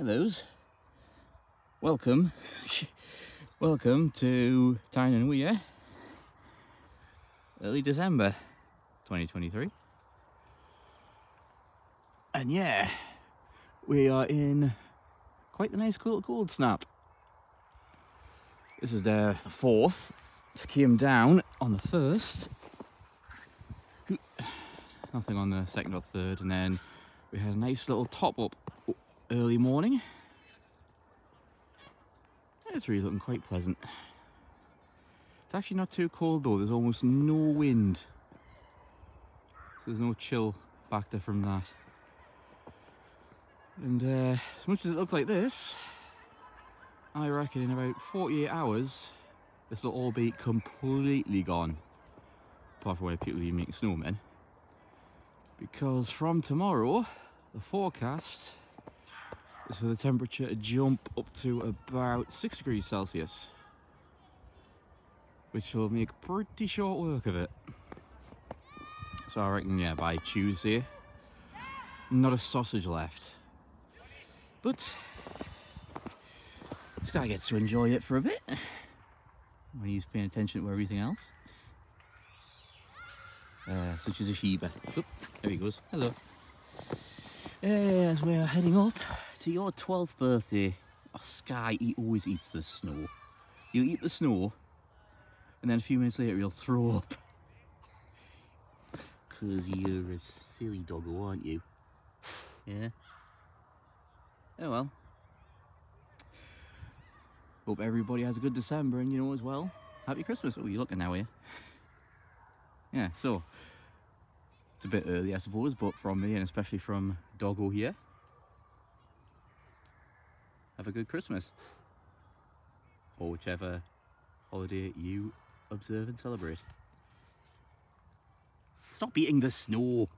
Hi those. Welcome. Welcome to Tyne and Wear. Early December 2023. And yeah, we are in quite the nice cold snap. This is the fourth. Let's key him down on the first. Nothing on the second or third, and then we had a nice little top up early morning. It's really looking quite pleasant. It's actually not too cold though, there's almost no wind. So there's no chill factor from that. And as much as it looks like this, I reckon in about 48 hours, this will all be completely gone. Apart from where people are making snowmen. Because from tomorrow, the forecast is for the temperature to jump up to about 6 degrees Celsius, which will make pretty short work of it. So I reckon, yeah, by Tuesday, not a sausage left. But this guy gets to enjoy it for a bit when he's paying attention to everything else. Such as a Shiba. Oop, there he goes. Hello. As we are heading up to your 12th birthday. Oh, Skye, he always eats the snow. He'll eat the snow, and then a few minutes later he'll throw up. Because you're a silly doggo, aren't you? Yeah. Oh well. Hope everybody has a good December, and you know as well, happy Christmas. Oh, you're looking now, are you? Yeah, so it's a bit early I suppose, but from me and especially from Doggo here, have a good Christmas, or whichever holiday you observe and celebrate. Stop eating the snow!